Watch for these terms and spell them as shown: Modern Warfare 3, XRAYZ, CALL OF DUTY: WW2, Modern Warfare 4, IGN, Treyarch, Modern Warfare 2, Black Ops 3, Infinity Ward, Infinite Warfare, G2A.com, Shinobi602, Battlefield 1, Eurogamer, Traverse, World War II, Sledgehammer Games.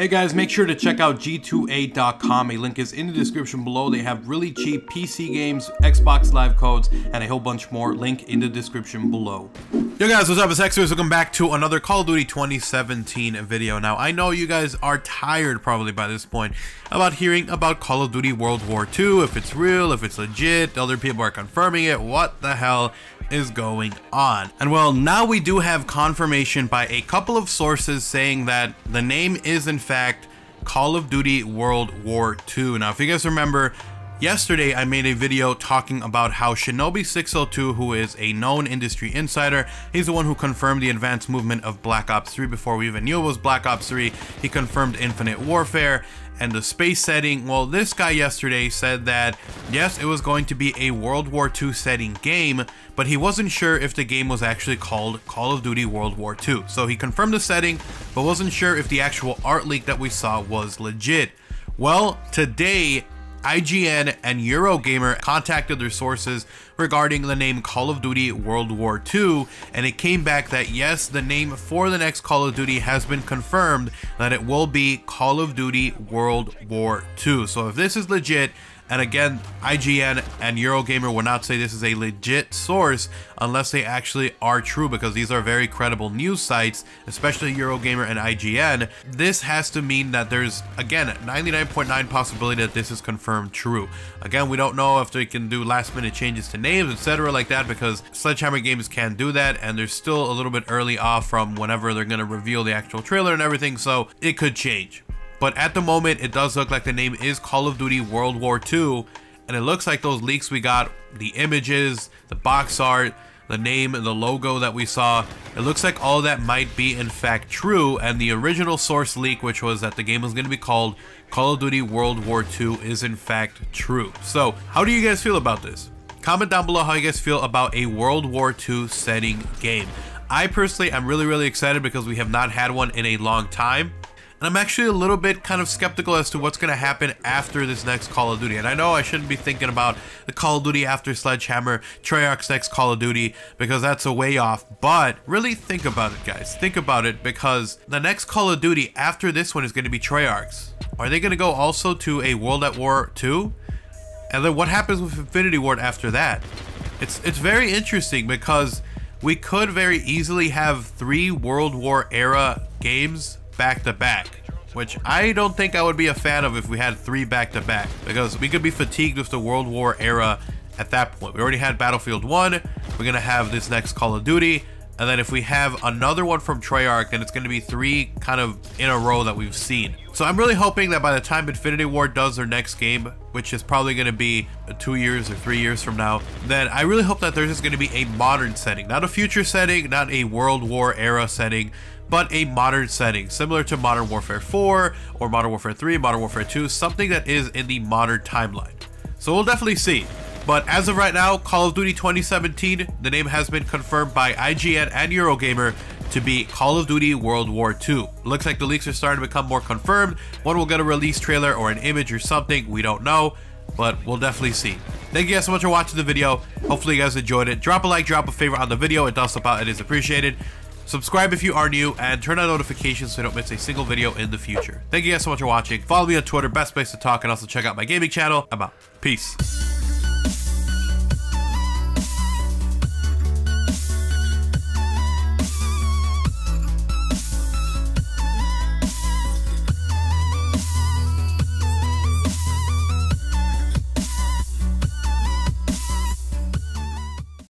Hey guys, make sure to check out G2A.com. A link is in the description below. They have really cheap PC games, Xbox Live codes, and a whole bunch more. Link in the description below. Yo guys, what's up? It's XRAYZ. Welcome back to another Call of Duty 2017 video. Now, I know you guys are tired probably by this point about hearing about Call of Duty World War II, if it's real, if it's legit, other people are confirming it, what the hell is going on? And well, now we do have confirmation by a couple of sources saying that the name is in fact Call of Duty World War II. Now, if you guys remember, yesterday I made a video talking about how Shinobi602, who is a known industry insider, he's the one who confirmed the advanced movement of Black Ops 3 before we even knew it was Black Ops 3. He confirmed Infinite Warfare and the space setting. Well, this guy yesterday said that yes, it was going to be a World War II setting game, but he wasn't sure if the game was actually called Call of Duty World War II. So he confirmed the setting, but wasn't sure if the actual art leak that we saw was legit. Well, today, IGN and Eurogamer contacted their sources regarding the name Call of Duty World War II, and it came back that yes, the name for the next Call of Duty has been confirmed, that it will be Call of Duty World War II. So if this is legit, and again, IGN and Eurogamer will not say this is a legit source unless they actually are true, because these are very credible news sites, especially Eurogamer and IGN. This has to mean that there's, again, 99.9% possibility that this is confirmed true. Again, we don't know if they can do last minute changes to names, etc. like that, because Sledgehammer Games can't do that, and they're still a little bit early off from whenever they're gonna reveal the actual trailer and everything, so it could change. But at the moment, it does look like the name is Call of Duty World War II, and it looks like those leaks we got, the images, the box art, the name, the logo that we saw, it looks like all that might be in fact true, and the original source leak, which was that the game was going to be called Call of Duty World War II, is in fact true. So, how do you guys feel about this? Comment down below how you guys feel about a World War II setting game. I personally am really excited because we have not had one in a long time. And I'm actually a little bit kind of skeptical as to what's going to happen after this next Call of Duty. And I know I shouldn't be thinking about the Call of Duty after Sledgehammer, Treyarch's next Call of Duty, because that's a way off. But really think about it, guys. Think about it, because the next Call of Duty after this one is going to be Treyarch's. Are they going to go also to a World at War 2? And then what happens with Infinity Ward after that? It's very interesting, because we could very easily have 3 World War era games back-to-back, which I don't think I would be a fan of if we had 3 back-to-back, because we could be fatigued with the World War era at that point. We already had Battlefield 1, we're gonna have this next Call of Duty, and then if we have another one from Treyarch, then it's gonna be 3 kind of in a row that we've seen. So I'm really hoping that by the time Infinity Ward does their next game, which is probably gonna be 2 years or 3 years from now, then I really hope that there's just gonna be a modern setting, not a future setting, not a World War era setting, but a modern setting, similar to Modern Warfare 4 or Modern Warfare 3, Modern Warfare 2, something that is in the modern timeline. So we'll definitely see. But as of right now, Call of Duty 2017, the name has been confirmed by IGN and Eurogamer to be Call of Duty World War II. Looks like the leaks are starting to become more confirmed. One will get a release trailer or an image or something, we don't know, but we'll definitely see. Thank you guys so much for watching the video. Hopefully you guys enjoyed it. Drop a like, drop a favorite on the video. It does help out, it is appreciated. Subscribe if you are new, and turn on notifications so you don't miss a single video in the future. Thank you guys so much for watching. Follow me on Twitter, best place to talk, and also check out my gaming channel. I'm out. Peace.